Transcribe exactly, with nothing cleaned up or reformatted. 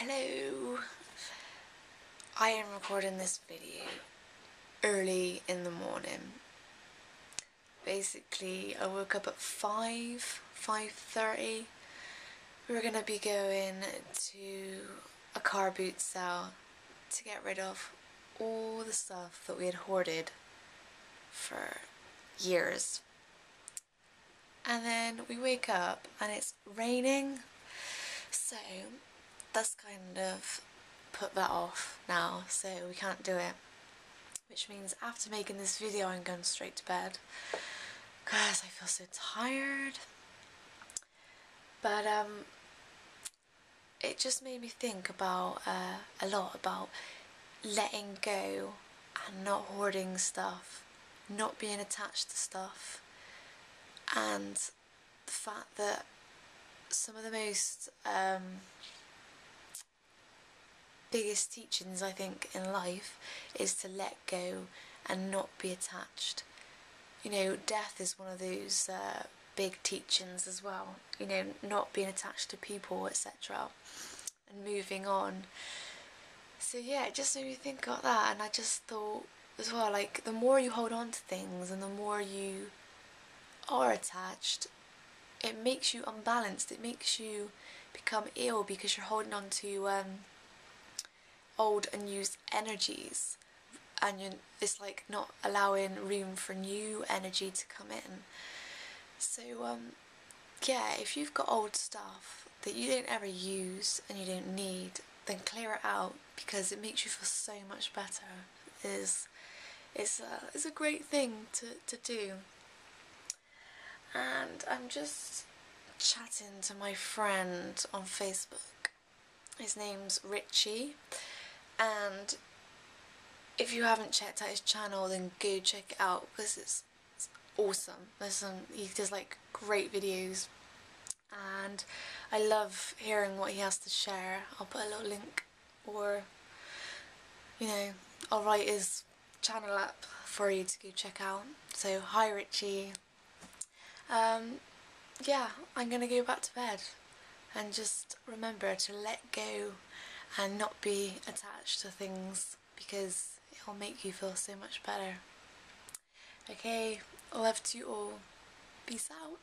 Hello! I am recording this video early in the morning. Basically, I woke up at five, five thirty. We're gonna be going to a car boot sale to get rid of all the stuff that we had hoarded for years. And then we wake up and it's raining, so that's kind of put that off now, so we can't do it, which means after making this video I'm going straight to bed because I feel so tired. But um, it just made me think about uh, a lot about letting go and not hoarding stuff, not being attached to stuff, and the fact that some of the most um, biggest teachings I think in life is to let go and not be attached. You know, death is one of those uh, big teachings as well, you know, not being attached to people, etc., and moving on. So yeah, it just made me think about that, and I just thought as well, like, the more you hold on to things and the more you are attached, it makes you unbalanced, it makes you become ill because you're holding on to um, old unused energies, and you're, it's like not allowing room for new energy to come in. So um, yeah, if you've got old stuff that you don't ever use and you don't need, then clear it out, because it makes you feel so much better. It's, it's, a, it's a great thing to, to do. And I'm just chatting to my friend on Facebook. His name's Richie, and if you haven't checked out his channel, then go check it out, because it's, it's awesome. There's some, he does like great videos, and I love hearing what he has to share. I'll put a little link, or you know, I'll write his channel up for you to go check out. So hi Richie. Um, yeah, I'm gonna go back to bed and just remember to let go and not be attached to things, because it'll make you feel so much better. Okay, love to you all. Peace out.